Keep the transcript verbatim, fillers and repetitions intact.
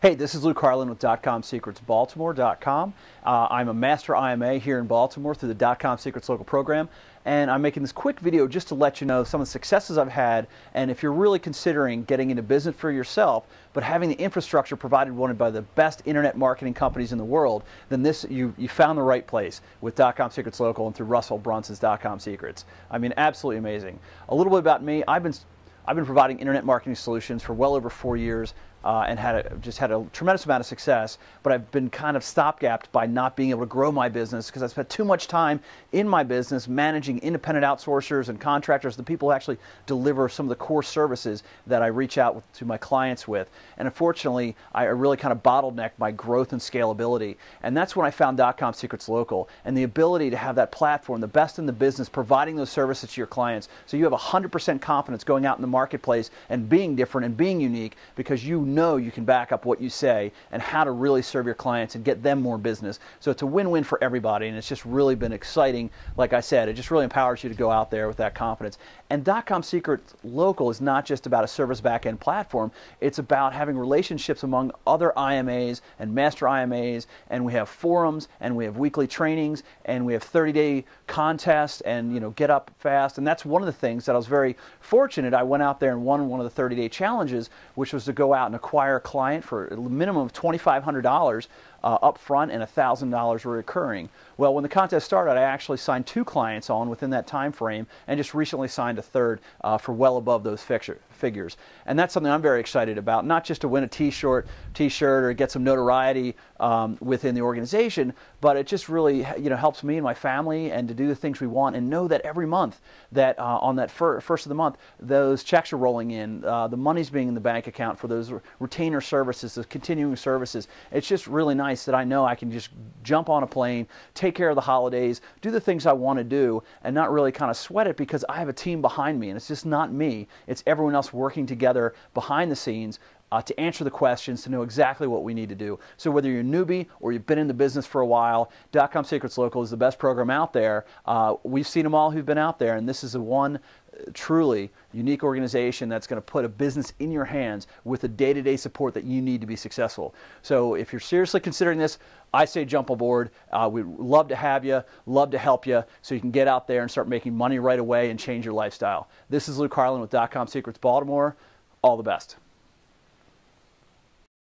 Hey, this is Luke Harlan with dot com secrets baltimore dot com. Uh, I'm a master I M A here in Baltimore through the dot com Secrets Local program, and I'm making this quick video just to let you know some of the successes I've had, and if you're really considering getting into business for yourself, but having the infrastructure provided wanted by the best internet marketing companies in the world, then this you, you found the right place with dot com Secrets Local and through Russell Brunson's dot com Secrets. I mean, absolutely amazing. A little bit about me. I've been I've been providing internet marketing solutions for well over four years uh, and had a, just had a tremendous amount of success, but I've been kind of stopgapped by not being able to grow my business because I spent too much time in my business managing independent outsourcers and contractors, the people who actually deliver some of the core services that I reach out with, to my clients with. And unfortunately, I really kind of bottlenecked my growth and scalability. And that's when I found dot com Secrets Local and the ability to have that platform, the best in the business, providing those services to your clients so you have one hundred percent confidence going out in the market. marketplace and being different and being unique because you know you can back up what you say and how to really serve your clients and get them more business. So it's a win-win for everybody, and it's just really been exciting. Like I said, it just really empowers you to go out there with that confidence. And dot com Secrets Local is not just about a service back-end platform. It's about having relationships among other I M As and master I M As, and we have forums and we have weekly trainings and we have thirty-day contests and, you know, get up fast. And that's one of the things that I was very fortunate. I went out out there and won one of the thirty-day challenges, which was to go out and acquire a client for a minimum of twenty-five hundred dollars uh, up front and one thousand dollars recurring. Well, when the contest started, I actually signed two clients on within that time frame and just recently signed a third uh, for well above those fixture, figures. And that's something I'm very excited about, not just to win a t-shirt, t-shirt or get some notoriety um, within the organization, but it just really, you know, helps me and my family and to do the things we want and know that every month that uh, on that fir first of the month, those challenges are rolling in, uh, the money's being in the bank account for those retainer services, those continuing services. It's just really nice that I know I can just jump on a plane, take care of the holidays, do the things I want to do, and not really kind of sweat it because I have a team behind me, and it's just not me. It's everyone else working together behind the scenes Uh, to answer the questions, to know exactly what we need to do. So whether you're a newbie or you've been in the business for a while, dot com Secrets Local is the best program out there. Uh, we've seen them all who've been out there, and this is the one truly unique organization that's going to put a business in your hands with the day-to-day support that you need to be successful. So if you're seriously considering this, I say jump aboard. Uh, we'd love to have you, love to help you, so you can get out there and start making money right away and change your lifestyle. This is Luke Harlan with dot com Secrets Baltimore. All the best.